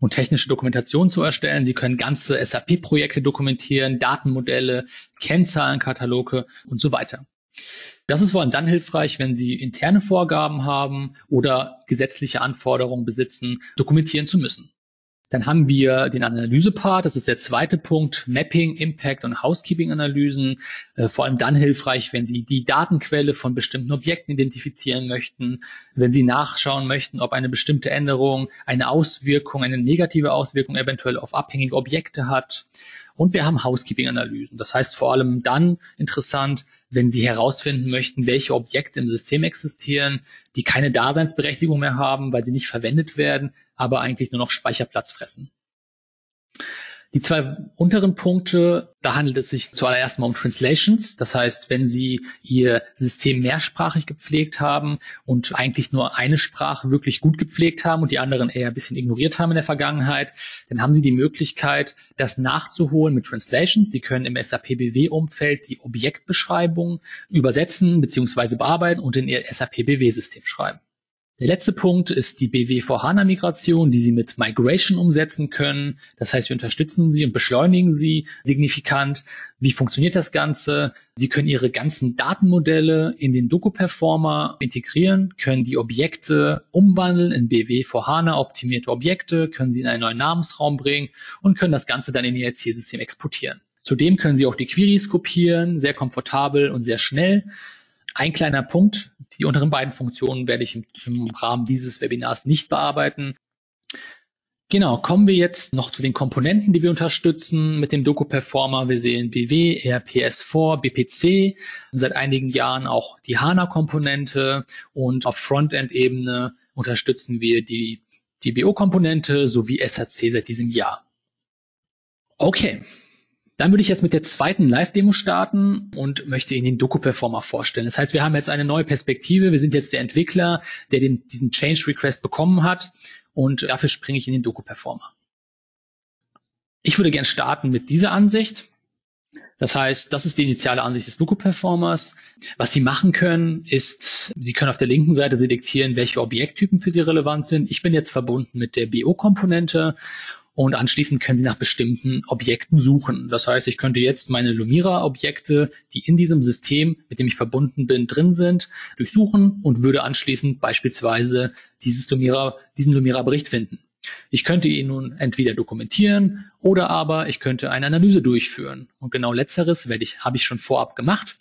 und technische Dokumentation zu erstellen. Sie können ganze SAP-Projekte dokumentieren, Datenmodelle, Kennzahlenkataloge und so weiter. Das ist vor allem dann hilfreich, wenn Sie interne Vorgaben haben oder gesetzliche Anforderungen besitzen, dokumentieren zu müssen. Dann haben wir den Analyse-Part, das ist der zweite Punkt, Mapping, Impact und Housekeeping-Analysen. Vor allem dann hilfreich, wenn Sie die Datenquelle von bestimmten Objekten identifizieren möchten, wenn Sie nachschauen möchten, ob eine bestimmte Änderung eine Auswirkung, eine negative Auswirkung eventuell auf abhängige Objekte hat. Und wir haben Housekeeping-Analysen. Das heißt vor allem dann interessant, wenn Sie herausfinden möchten, welche Objekte im System existieren, die keine Daseinsberechtigung mehr haben, weil sie nicht verwendet werden, aber eigentlich nur noch Speicherplatz fressen. Die zwei unteren Punkte, da handelt es sich zuallererst mal um Translations. Das heißt, wenn Sie Ihr System mehrsprachig gepflegt haben und eigentlich nur eine Sprache wirklich gut gepflegt haben und die anderen eher ein bisschen ignoriert haben in der Vergangenheit, dann haben Sie die Möglichkeit, das nachzuholen mit Translations. Sie können im SAP BW-Umfeld die Objektbeschreibung übersetzen bzw. bearbeiten und in Ihr SAP BW-System schreiben. Der letzte Punkt ist die BW4HANA-Migration, die Sie mit Migration umsetzen können. Das heißt, wir unterstützen Sie und beschleunigen Sie signifikant. Wie funktioniert das Ganze? Sie können Ihre ganzen Datenmodelle in den Docu Performer integrieren, können die Objekte umwandeln in BW4HANA optimierte Objekte, können sie in einen neuen Namensraum bringen und können das Ganze dann in Ihr Zielsystem exportieren. Zudem können Sie auch die Queries kopieren, sehr komfortabel und sehr schnell. Ein kleiner Punkt, die unteren beiden Funktionen werde ich im Rahmen dieses Webinars nicht bearbeiten. Genau, kommen wir jetzt noch zu den Komponenten, die wir unterstützen mit dem Docu Performer. Wir sehen BW, ERPS4, BPC, seit einigen Jahren auch die HANA-Komponente und auf Frontend-Ebene unterstützen wir die BO-Komponente sowie SAC seit diesem Jahr. Okay. Dann würde ich jetzt mit der zweiten Live-Demo starten und möchte Ihnen den Docu Performer vorstellen. Das heißt, wir haben jetzt eine neue Perspektive. Wir sind jetzt der Entwickler, der diesen Change Request bekommen hat, und dafür springe ich in den Docu Performer. Ich würde gerne starten mit dieser Ansicht. Das heißt, das ist die initiale Ansicht des Docu Performers. Was Sie machen können, ist, Sie können auf der linken Seite selektieren, welche Objekttypen für Sie relevant sind. Ich bin jetzt verbunden mit der BO-Komponente. Und anschließend können Sie nach bestimmten Objekten suchen. Das heißt, ich könnte jetzt meine Lumira-Objekte, die in diesem System, mit dem ich verbunden bin, drin sind, durchsuchen und würde anschließend beispielsweise diesen Lumira-Bericht finden. Ich könnte ihn nun entweder dokumentieren oder aber ich könnte eine Analyse durchführen. Und genau letzteres habe ich schon vorab gemacht.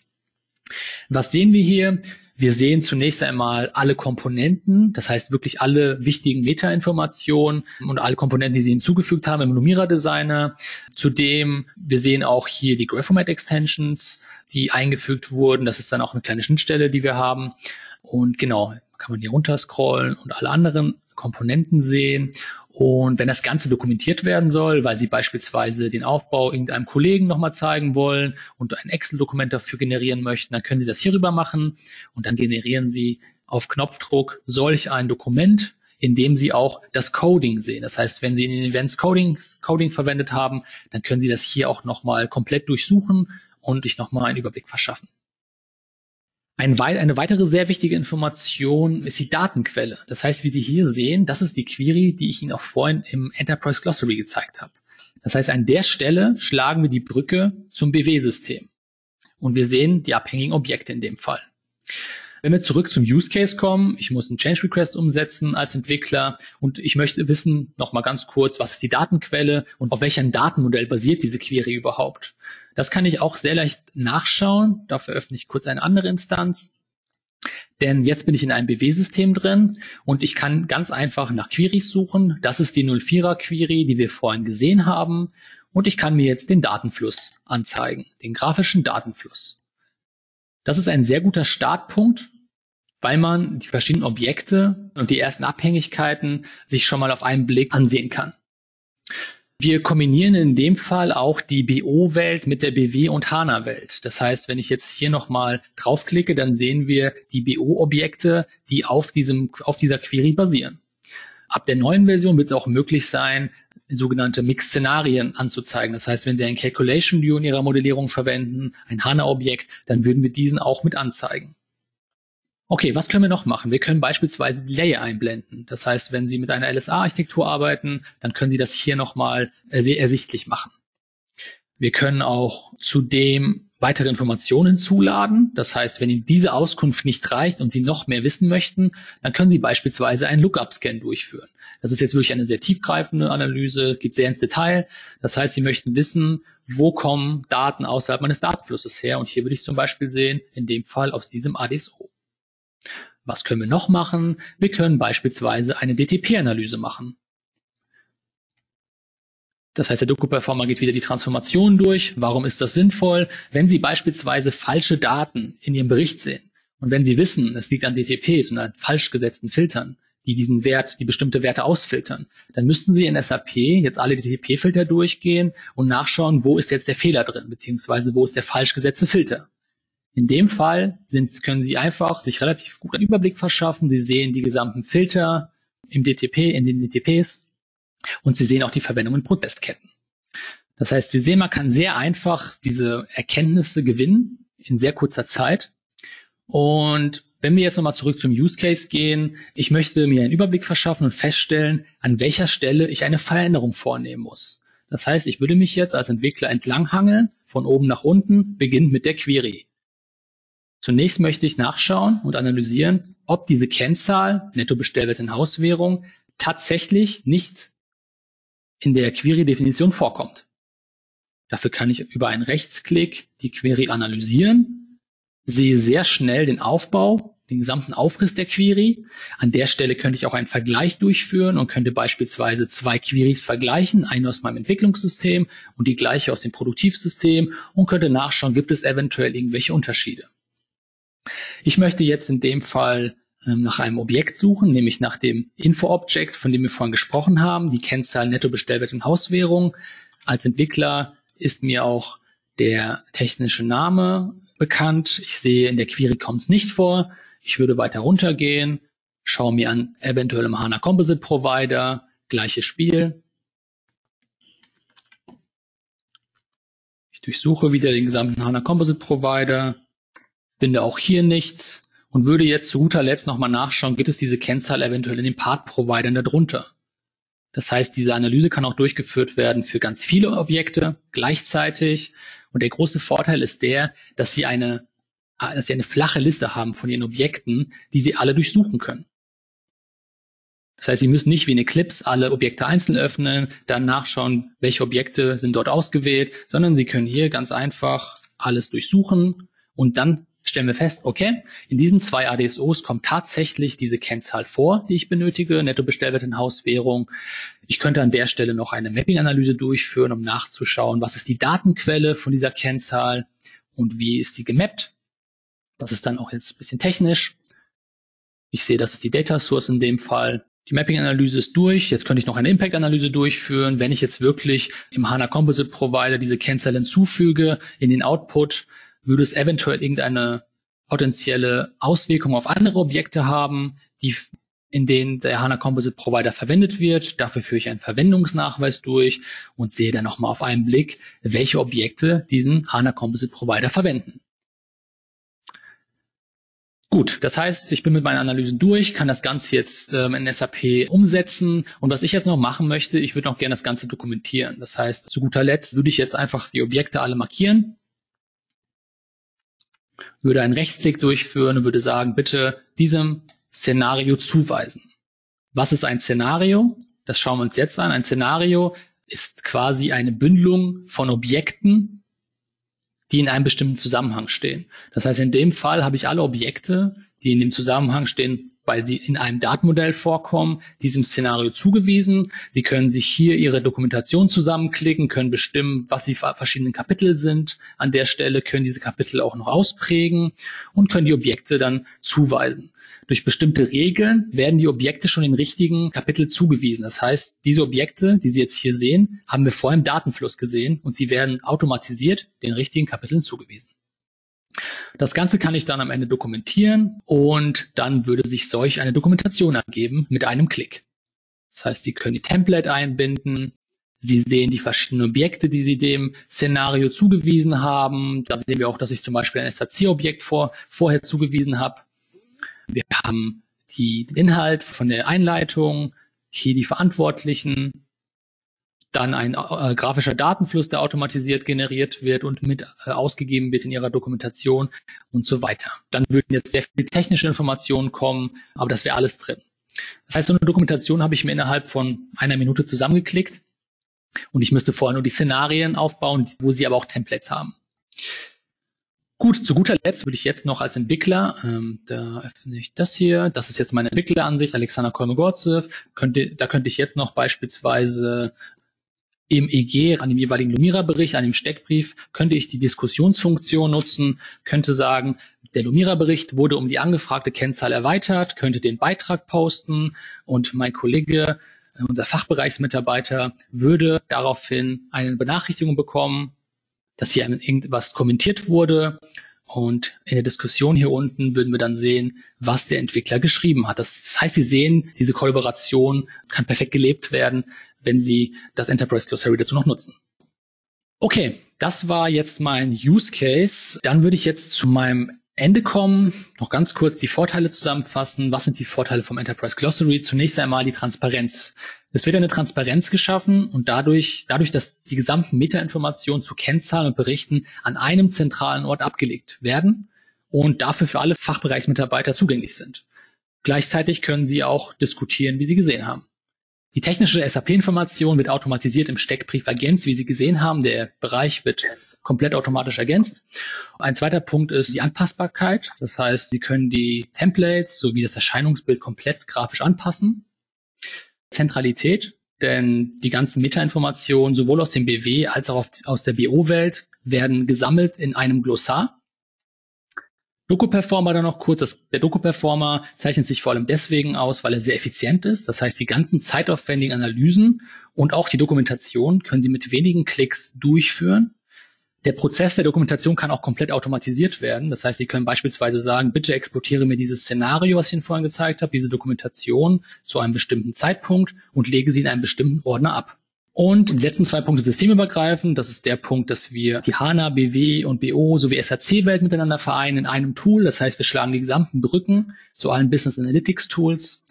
Was sehen wir hier? Wir sehen zunächst einmal alle Komponenten, das heißt wirklich alle wichtigen Metainformationen und alle Komponenten, die Sie hinzugefügt haben im Lumira Designer. Zudem, wir sehen auch hier die Graphomate Extensions, die eingefügt wurden. Das ist dann auch eine kleine Schnittstelle, die wir haben. Und genau, kann man hier runterscrollen und alle anderen Komponenten sehen. Und wenn das Ganze dokumentiert werden soll, weil Sie beispielsweise den Aufbau irgendeinem Kollegen nochmal zeigen wollen und ein Excel-Dokument dafür generieren möchten, dann können Sie das hierüber machen und dann generieren Sie auf Knopfdruck solch ein Dokument, in dem Sie auch das Coding sehen. Das heißt, wenn Sie in den Events Coding verwendet haben, dann können Sie das hier auch nochmal komplett durchsuchen und sich nochmal einen Überblick verschaffen. Eine weitere sehr wichtige Information ist die Datenquelle. Das heißt, wie Sie hier sehen, das ist die Query, die ich Ihnen auch vorhin im Enterprise Glossary gezeigt habe. Das heißt, an der Stelle schlagen wir die Brücke zum BW-System. Und wir sehen die abhängigen Objekte in dem Fall. Wenn wir zurück zum Use Case kommen, ich muss einen Change Request umsetzen als Entwickler und ich möchte wissen, nochmal ganz kurz, was ist die Datenquelle und auf welchem Datenmodell basiert diese Query überhaupt? Das kann ich auch sehr leicht nachschauen. Dafür öffne ich kurz eine andere Instanz. Denn jetzt bin ich in einem BW-System drin und ich kann ganz einfach nach Queries suchen. Das ist die 04er-Query, die wir vorhin gesehen haben. Und ich kann mir jetzt den Datenfluss anzeigen, den grafischen Datenfluss. Das ist ein sehr guter Startpunkt, weil man die verschiedenen Objekte und die ersten Abhängigkeiten sich schon mal auf einen Blick ansehen kann. Wir kombinieren in dem Fall auch die BO-Welt mit der BW- und HANA-Welt. Das heißt, wenn ich jetzt hier nochmal draufklicke, dann sehen wir die BO-Objekte, die auf dieser Query basieren. Ab der neuen Version wird es auch möglich sein, sogenannte Mix-Szenarien anzuzeigen. Das heißt, wenn Sie ein Calculation View in Ihrer Modellierung verwenden, ein HANA-Objekt, dann würden wir diesen auch mit anzeigen. Okay, was können wir noch machen? Wir können beispielsweise die Layer einblenden. Das heißt, wenn Sie mit einer LSA-Architektur arbeiten, dann können Sie das hier nochmal sehr ersichtlich machen. Wir können auch zudem weitere Informationen hinzuladen. Das heißt, wenn Ihnen diese Auskunft nicht reicht und Sie noch mehr wissen möchten, dann können Sie beispielsweise einen Lookup-Scan durchführen. Das ist jetzt wirklich eine sehr tiefgreifende Analyse, geht sehr ins Detail. Das heißt, Sie möchten wissen, wo kommen Daten außerhalb meines Datenflusses her? Und hier würde ich zum Beispiel sehen, in dem Fall aus diesem ADSO. Was können wir noch machen? Wir können beispielsweise eine DTP-Analyse machen. Das heißt, der Docu Performer geht wieder die Transformation durch. Warum ist das sinnvoll? Wenn Sie beispielsweise falsche Daten in Ihrem Bericht sehen und wenn Sie wissen, es liegt an DTPs und an falsch gesetzten Filtern, die diesen Wert, die bestimmte Werte ausfiltern. Dann müssten Sie in SAP jetzt alle DTP-Filter durchgehen und nachschauen, wo ist jetzt der Fehler drin, beziehungsweise wo ist der falsch gesetzte Filter. In dem Fall können Sie einfach sich relativ gut einen Überblick verschaffen. Sie sehen die gesamten Filter im DTP, in den DTPs, und Sie sehen auch die Verwendung in Prozessketten. Das heißt, Sie sehen, man kann sehr einfach diese Erkenntnisse gewinnen in sehr kurzer Zeit. Und wenn wir jetzt nochmal zurück zum Use Case gehen, ich möchte mir einen Überblick verschaffen und feststellen, an welcher Stelle ich eine Veränderung vornehmen muss. Das heißt, ich würde mich jetzt als Entwickler entlanghangeln, von oben nach unten, beginnt mit der Query. Zunächst möchte ich nachschauen und analysieren, ob diese Kennzahl, Nettobestellwert in Hauswährung, tatsächlich nicht in der Query-Definition vorkommt. Dafür kann ich über einen Rechtsklick die Query analysieren, sehe sehr schnell den Aufbau, den gesamten Aufriss der Query. An der Stelle könnte ich auch einen Vergleich durchführen und könnte beispielsweise zwei Queries vergleichen, eine aus meinem Entwicklungssystem und die gleiche aus dem Produktivsystem, und könnte nachschauen, gibt es eventuell irgendwelche Unterschiede. Ich möchte jetzt in dem Fall nach einem Objekt suchen, nämlich nach dem Info-Object, von dem wir vorhin gesprochen haben, die Kennzahl Nettobestellwert in Hauswährung. Als Entwickler ist mir auch der technische Name bekannt. Ich sehe, in der Query kommt es nicht vor. Ich würde weiter runtergehen, schaue mir an, eventuell im HANA Composite Provider, gleiches Spiel. Ich durchsuche wieder den gesamten HANA Composite Provider, finde auch hier nichts und würde jetzt zu guter Letzt nochmal nachschauen, gibt es diese Kennzahl eventuell in den Part-Providern darunter. Das heißt, diese Analyse kann auch durchgeführt werden für ganz viele Objekte gleichzeitig. Und der große Vorteil ist der, dass Sie eine flache Liste haben von Ihren Objekten, die Sie alle durchsuchen können. Das heißt, Sie müssen nicht wie in Eclipse alle Objekte einzeln öffnen, dann nachschauen, welche Objekte sind dort ausgewählt, sondern Sie können hier ganz einfach alles durchsuchen und dann stellen wir fest, okay, in diesen zwei ADSOs kommt tatsächlich diese Kennzahl vor, die ich benötige, Nettobestellwert in Hauswährung. Ich könnte an der Stelle noch eine Mapping-Analyse durchführen, um nachzuschauen, was ist die Datenquelle von dieser Kennzahl und wie ist sie gemappt. Das ist dann auch jetzt ein bisschen technisch. Ich sehe, das ist die Data Source in dem Fall. Die Mapping-Analyse ist durch. Jetzt könnte ich noch eine Impact-Analyse durchführen. Wenn ich jetzt wirklich im HANA Composite Provider diese Kennzahl hinzufüge in den Output, würde es eventuell irgendeine potenzielle Auswirkung auf andere Objekte haben, in denen der HANA Composite Provider verwendet wird. Dafür führe ich einen Verwendungsnachweis durch und sehe dann nochmal auf einen Blick, welche Objekte diesen HANA Composite Provider verwenden. Gut, das heißt, ich bin mit meinen Analysen durch, kann das Ganze jetzt in SAP umsetzen. Und was ich jetzt noch machen möchte, ich würde noch gerne das Ganze dokumentieren. Das heißt, zu guter Letzt würde ich jetzt einfach die Objekte alle markieren, würde einen Rechtsklick durchführen und würde sagen, bitte diesem Szenario zuweisen. Was ist ein Szenario? Das schauen wir uns jetzt an. Ein Szenario ist quasi eine Bündelung von Objekten, die in einem bestimmten Zusammenhang stehen. Das heißt, in dem Fall habe ich alle Objekte, die in dem Zusammenhang stehen, weil sie in einem Datenmodell vorkommen, diesem Szenario zugewiesen. Sie können sich hier Ihre Dokumentation zusammenklicken, können bestimmen, was die verschiedenen Kapitel sind. An der Stelle können diese Kapitel auch noch ausprägen und können die Objekte dann zuweisen. Durch bestimmte Regeln werden die Objekte schon den richtigen Kapitel zugewiesen. Das heißt, diese Objekte, die Sie jetzt hier sehen, haben wir vorher im Datenfluss gesehen und sie werden automatisiert den richtigen Kapiteln zugewiesen. Das Ganze kann ich dann am Ende dokumentieren und dann würde sich solch eine Dokumentation ergeben mit einem Klick. Das heißt, Sie können die Template einbinden, Sie sehen die verschiedenen Objekte, die Sie dem Szenario zugewiesen haben. Da sehen wir auch, dass ich zum Beispiel ein SAC-Objekt vorher zugewiesen habe. Wir haben den Inhalt von der Einleitung, hier die Verantwortlichen, dann ein grafischer Datenfluss, der automatisiert generiert wird und mit ausgegeben wird in Ihrer Dokumentation und so weiter. Dann würden jetzt sehr viele technische Informationen kommen, aber das wäre alles drin. Das heißt, so eine Dokumentation habe ich mir innerhalb von einer Minute zusammengeklickt und ich müsste vorher nur die Szenarien aufbauen, wo Sie aber auch Templates haben. Gut, zu guter Letzt würde ich jetzt noch als Entwickler, da öffne ich das hier, das ist jetzt meine Entwickleransicht, Alexander Kolmogorzew, da könnte ich jetzt noch beispielsweise im EG, an dem jeweiligen Lumira-Bericht, an dem Steckbrief, könnte ich die Diskussionsfunktion nutzen, könnte sagen, Der Lumira-Bericht wurde um die angefragte Kennzahl erweitert, könnte den Beitrag posten und mein Kollege, unser Fachbereichsmitarbeiter, würde daraufhin eine Benachrichtigung bekommen, dass hier irgendwas kommentiert wurde. Und in der Diskussion hier unten würden wir dann sehen, was der Entwickler geschrieben hat. Das heißt, Sie sehen, diese Kollaboration kann perfekt gelebt werden, wenn Sie das Enterprise Glossary dazu noch nutzen. Okay, das war jetzt mein Use Case. Dann würde ich jetzt zu meinem Ende kommen, noch ganz kurz die Vorteile zusammenfassen. Was sind die Vorteile vom Enterprise Glossary? Zunächst einmal die Transparenz. Es wird eine Transparenz geschaffen und dadurch, dass die gesamten Metainformationen zu Kennzahlen und Berichten an einem zentralen Ort abgelegt werden und dafür für alle Fachbereichsmitarbeiter zugänglich sind. Gleichzeitig können Sie auch diskutieren, wie Sie gesehen haben. Die technische SAP-Information wird automatisiert im Steckbrief ergänzt, wie Sie gesehen haben. Der Bereich wird komplett automatisch ergänzt. Ein zweiter Punkt ist die Anpassbarkeit. Das heißt, Sie können die Templates sowie das Erscheinungsbild komplett grafisch anpassen. Zentralität, denn die ganzen Metainformationen sowohl aus dem BW als auch aus der BO-Welt werden gesammelt in einem Glossar. Docu Performer dann noch kurz. Der Docu Performer zeichnet sich vor allem deswegen aus, weil er sehr effizient ist. Das heißt, die ganzen zeitaufwendigen Analysen und auch die Dokumentation können Sie mit wenigen Klicks durchführen. Der Prozess der Dokumentation kann auch komplett automatisiert werden. Das heißt, Sie können beispielsweise sagen, bitte exportiere mir dieses Szenario, was ich Ihnen vorhin gezeigt habe, diese Dokumentation zu einem bestimmten Zeitpunkt und lege sie in einen bestimmten Ordner ab. Und die letzten zwei Punkte systemübergreifend. Das ist der Punkt, dass wir die HANA, BW und BO sowie SAC-Welt miteinander vereinen in einem Tool. Das heißt, wir schlagen die gesamten Brücken zu allen Business Analytics Tools.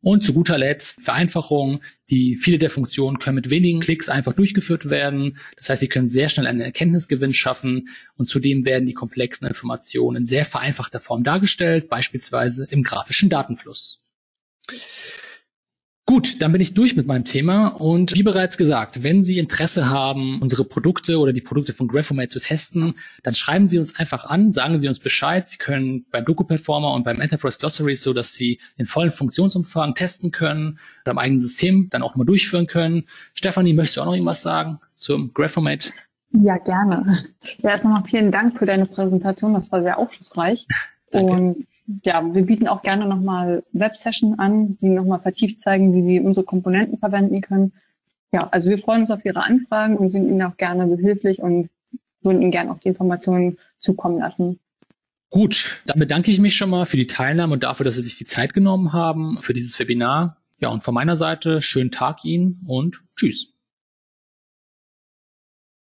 Und zu guter Letzt Vereinfachung, viele der Funktionen können mit wenigen Klicks einfach durchgeführt werden. Das heißt, Sie können sehr schnell einen Erkenntnisgewinn schaffen und zudem werden die komplexen Informationen in sehr vereinfachter Form dargestellt, beispielsweise im grafischen Datenfluss. Gut, dann bin ich durch mit meinem Thema und wie bereits gesagt, wenn Sie Interesse haben, unsere Produkte oder die Produkte von Graphomate zu testen, dann schreiben Sie uns einfach an, sagen Sie uns Bescheid. Sie können beim Docu Performer und beim Enterprise Glossary, so dass Sie den vollen Funktionsumfang testen können und am eigenen System dann auch nochmal durchführen können. Stephanie, möchtest du auch noch irgendwas sagen zum Graphomate? Ja, gerne. Ja, erst nochmal vielen Dank für deine Präsentation, das war sehr aufschlussreich. Und ja, wir bieten auch gerne nochmal Web-Session an, die nochmal vertieft zeigen, wie Sie unsere Komponenten verwenden können. Ja, also wir freuen uns auf Ihre Anfragen und sind Ihnen auch gerne behilflich und würden Ihnen gerne auch die Informationen zukommen lassen. Gut, dann bedanke ich mich schon mal für die Teilnahme und dafür, dass Sie sich die Zeit genommen haben für dieses Webinar. Ja, und von meiner Seite schönen Tag Ihnen und tschüss.